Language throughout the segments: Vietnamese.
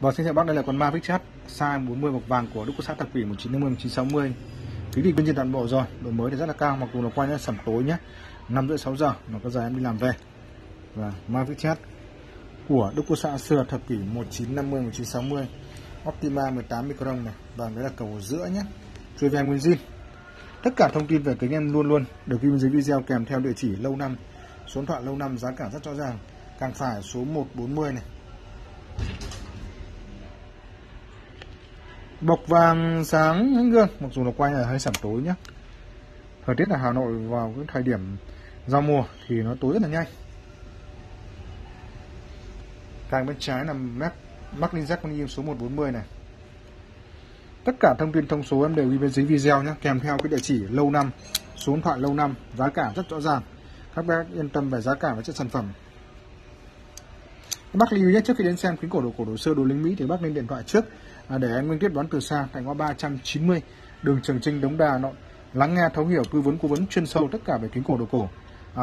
Vâng, xin chào bác, đây là con Marwitz size 40 mộc vàng của Đức Quốc xã Tạc Bỉ 1950-1960. Phí thì bên trên toàn bộ rồi, độ mới thì rất là cao, mặc dù là quay nó sẩm tối nhé, 5 rưỡi 6 giờ mà có giờ em đi làm về. Và Marwitz của Đức Quốc xã xưa thập kỷ 1950-1960, Optima 18 micron này, và cái là cầu ở giữa nhé, chui vàng nguyên zin. Tất cả thông tin về kính em luôn luôn được ghi bên dưới video kèm theo địa chỉ lâu năm, số điện thoại lâu năm, giá cả rất rõ ràng, càng phải số 140 này. Bọc vàng sáng ánh gương, mặc dù là quay là hơi sẩm tối nhé. Thời tiết là Hà Nội vào cái thời điểm giao mùa thì nó tối rất là nhanh. Càng bên trái là Mark Ninja con im số 140 này. Tất cả thông tin thông số em đều ghi bên dưới video nhé, kèm theo cái địa chỉ lâu năm, số điện thoại lâu năm, giá cả rất rõ ràng. Các bác yên tâm về giá cả và chất sản phẩm. Bác lưu ý nhé, trước khi đến xem kính cổ đồ xưa, đồ lính Mỹ thì bác nên điện thoại trước để em Nguyên tiếp đón từ xa tại ngõ 390 đường Trường Chinh, Đống Đa, Hà Nội, lắng nghe thấu hiểu tư vấn chuyên sâu tất cả về kính cổ đồ cổ.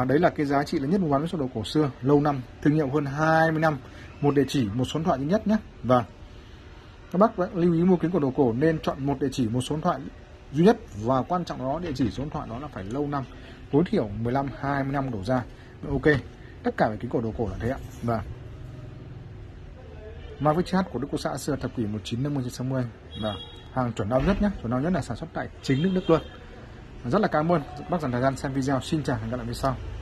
Đấy là cái giá trị lớn nhất mua bán với số đồ cổ xưa lâu năm, thương hiệu hơn 20 năm, một địa chỉ, một số điện thoại duy nhất nhé. Và các bác lưu ý mua kính cổ đồ cổ nên chọn một địa chỉ, một số điện thoại duy nhất, và quan trọng đó địa chỉ số điện thoại đó là phải lâu năm, tối thiểu 15-20 năm đổ ra. Ok, tất cả về kính cổ đồ cổ là thế ạ. Và Marwitz của Đức Quốc xã xưa thập kỷ 1950-1960 là hàng chuẩn đau nhất nhé, chuẩn đau nhất là sản xuất tại chính nước Đức luôn. Rất là cảm ơn bác dành thời gian xem video. Xin chào và hẹn gặp lại video sau.